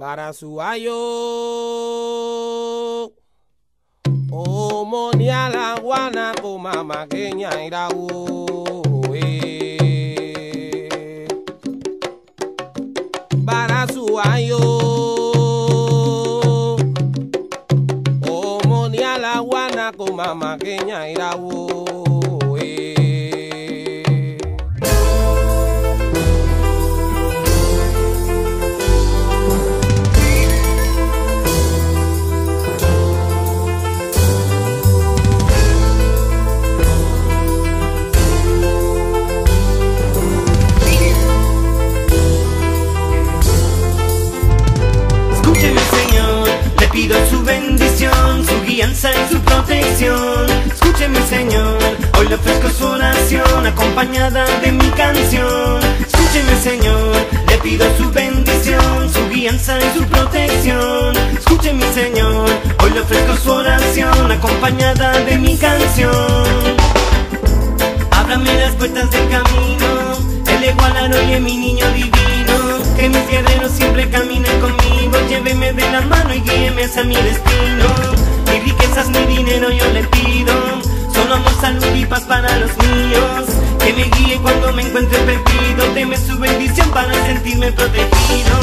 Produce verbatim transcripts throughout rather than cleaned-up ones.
Barasuayo, o moniala guana po mama queña irau. Barasuayo, o moniala guana po mama queña irau. Pido su bendición, su guianza y su protección. Escúcheme, Señor, hoy le ofrezco su oración acompañada de mi canción. Escúcheme, Señor, le pido su bendición, su guianza y su protección. Escúcheme, Señor, hoy le ofrezco su oración acompañada de mi canción. Ábrame las puertas del camino, Eleguá la noche, mi niño divino. Que mis guerreros siempre caminen conmigo, lléveme de la mano y guíeme hacia mi destino. Mis riquezas, mi dinero yo le pido, solo amor, salud y paz para los míos. Que me guíe cuando me encuentre perdido, deme su bendición para sentirme protegido.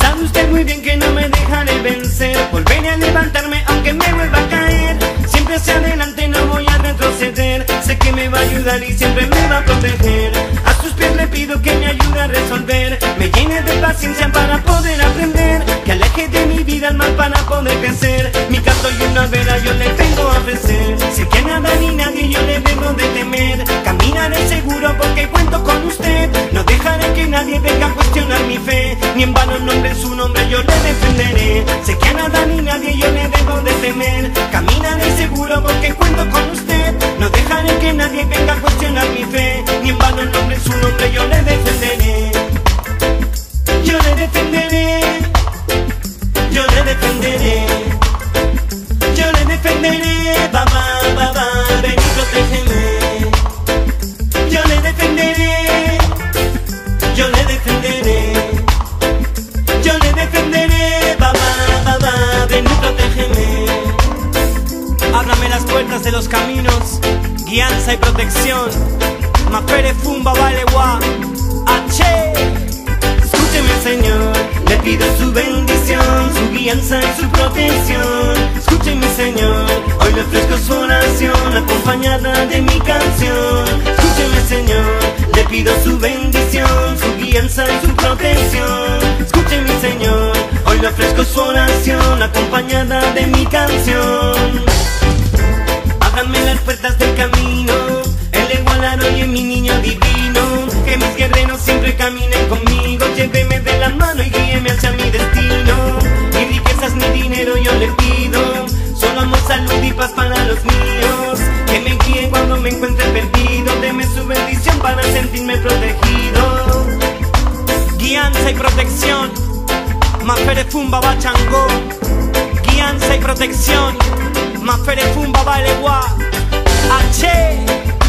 Sabe usted muy bien que no me dejaré vencer, volveré a levantarme aunque me vuelva a caer. Siempre hacia adelante, no voy a retroceder, sé que me va a ayudar y siempre me va a proteger. A sus pies le pido que me ayude a resolver, me llene de paciencia para poder aprender, que aleje de mi vida el mal para poder crecer. Mi canto y una vela yo le vengo a ofrecer, sé que nada ni nadie yo le vengo de temer. Caminaré seguro porque cuento con usted, no dejaré que nadie venga a cuestionar mi fe. Ni en vano nombre su nombre yo le defenderé, sé que a nada ni nadie yo le vengo de temer. Caminaré seguro porque cuento con usted, no dejaré que nadie venga a cuestionar mi fe. Ni en vano nombre su nombre yo le defenderé. Yo le defenderé, yo le defenderé, yo le defenderé, papá, papá, ven y protégeme. Yo le defenderé, yo le defenderé, yo le defenderé, papá, papá, ven y protégeme. Ábrame las puertas de los caminos, guianza y protección. Maferefumba, Eleguá, H. Escúcheme, Señor, le pido su bendición, su guianza y su protección. Escúcheme, Señor, hoy le ofrezco su oración acompañada de mi canción. Escúcheme, Señor, le pido su bendición, su guianza y su protección. Escúcheme, Señor, hoy le ofrezco su oración acompañada de mi canción. Ábrame las puertas del camino, Eleguá la noche, mi niño divino. Que mis guerreros siempre caminen conmigo, lléveme de la mano y guíeme hacia mi destino. Mis riquezas, mi dinero yo le pido, solo amor, salud y paz para los míos. Que me guíe cuando me encuentre perdido, deme su bendición para sentirme protegido. Guianza y protección, Maferefumba va changó. Guianza y protección, Maferefumba va Eleguá, H.